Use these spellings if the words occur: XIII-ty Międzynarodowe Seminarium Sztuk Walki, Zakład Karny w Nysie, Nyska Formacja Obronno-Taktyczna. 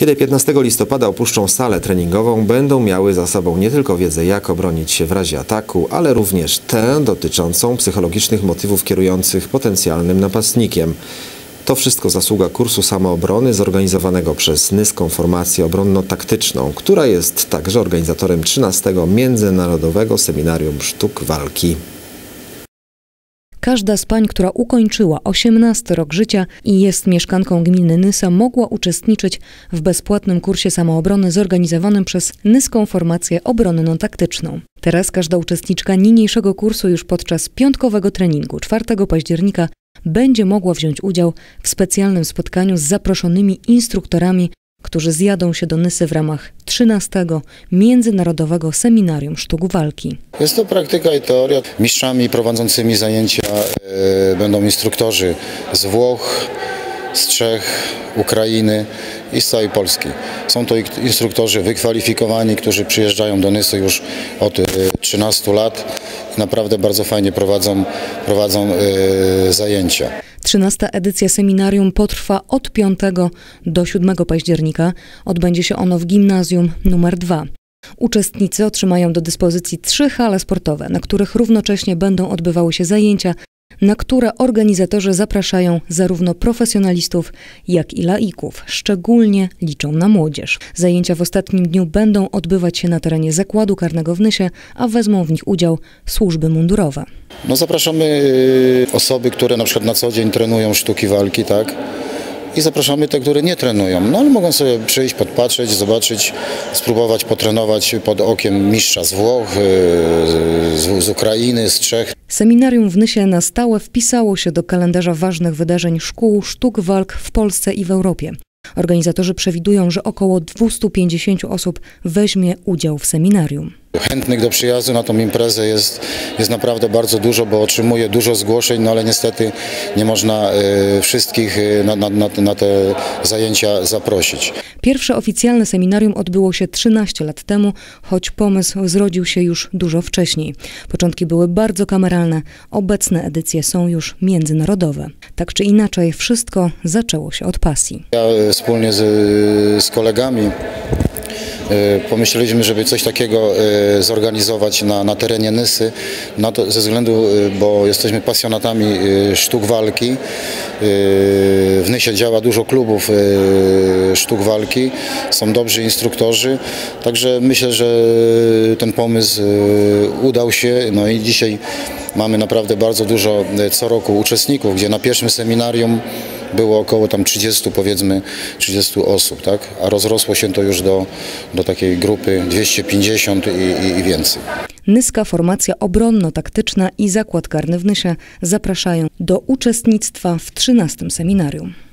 Kiedy 15 listopada opuszczą salę treningową, będą miały za sobą nie tylko wiedzę, jak obronić się w razie ataku, ale również tę dotyczącą psychologicznych motywów kierujących potencjalnym napastnikiem. To wszystko zasługa kursu samoobrony zorganizowanego przez Nyską Formację Obronno-Taktyczną, która jest także organizatorem XIII Międzynarodowego Seminarium Sztuk Walki. Każda z pań, która ukończyła 18 rok życia i jest mieszkanką gminy Nysa, mogła uczestniczyć w bezpłatnym kursie samoobrony zorganizowanym przez Nyską Formację Obronno-Taktyczną. Teraz każda uczestniczka niniejszego kursu już podczas piątkowego treningu 4 października będzie mogła wziąć udział w specjalnym spotkaniu z zaproszonymi instruktorami, którzy zjadą się do Nysy w ramach XIII Międzynarodowego Seminarium Sztuk Walki. Jest to praktyka i teoria. Mistrzami prowadzącymi zajęcia będą instruktorzy z Włoch, z Czech, Ukrainy i z całej Polski. Są to instruktorzy wykwalifikowani, którzy przyjeżdżają do Nysy już od 13 lat. Naprawdę bardzo fajnie prowadzą zajęcia. 13. edycja seminarium potrwa od 5 do 7 października. Odbędzie się ono w gimnazjum nr 2. Uczestnicy otrzymają do dyspozycji 3 hale sportowe, na których równocześnie będą odbywały się zajęcia, na które organizatorzy zapraszają zarówno profesjonalistów, jak i laików. Szczególnie liczą na młodzież. Zajęcia w ostatnim dniu będą odbywać się na terenie Zakładu Karnego w Nysie, a wezmą w nich udział służby mundurowe. No zapraszamy osoby, które na przykład na co dzień trenują sztuki walki, tak? I zapraszamy te, które nie trenują. No ale mogą sobie przyjść, podpatrzeć, zobaczyć, spróbować potrenować pod okiem mistrza z Włoch, z Ukrainy, z Czech. Seminarium w Nysie na stałe wpisało się do kalendarza ważnych wydarzeń szkół sztuk walk w Polsce i w Europie. Organizatorzy przewidują, że około 250 osób weźmie udział w seminarium. Chętnych do przyjazdu na tą imprezę jest naprawdę bardzo dużo, bo otrzymuje dużo zgłoszeń, no ale niestety nie można wszystkich na te zajęcia zaprosić. Pierwsze oficjalne seminarium odbyło się 13 lat temu, choć pomysł zrodził się już dużo wcześniej. Początki były bardzo kameralne, obecne edycje są już międzynarodowe. Tak czy inaczej, wszystko zaczęło się od pasji. Ja wspólnie z kolegami pomyśleliśmy, żeby coś takiego zorganizować na terenie Nysy, ze względu, bo jesteśmy pasjonatami sztuk walki. W Nysie działa dużo klubów sztuk walki, są dobrzy instruktorzy, także myślę, że ten pomysł udał się, no i dzisiaj mamy naprawdę bardzo dużo co roku uczestników, gdzie na pierwszym seminarium było około tam 30, powiedzmy 30 osób, tak? A rozrosło się to już do takiej grupy 250 i więcej. Nyska Formacja Obronno-Taktyczna i Zakład Karny w Nysie zapraszają do uczestnictwa w XIII Seminarium.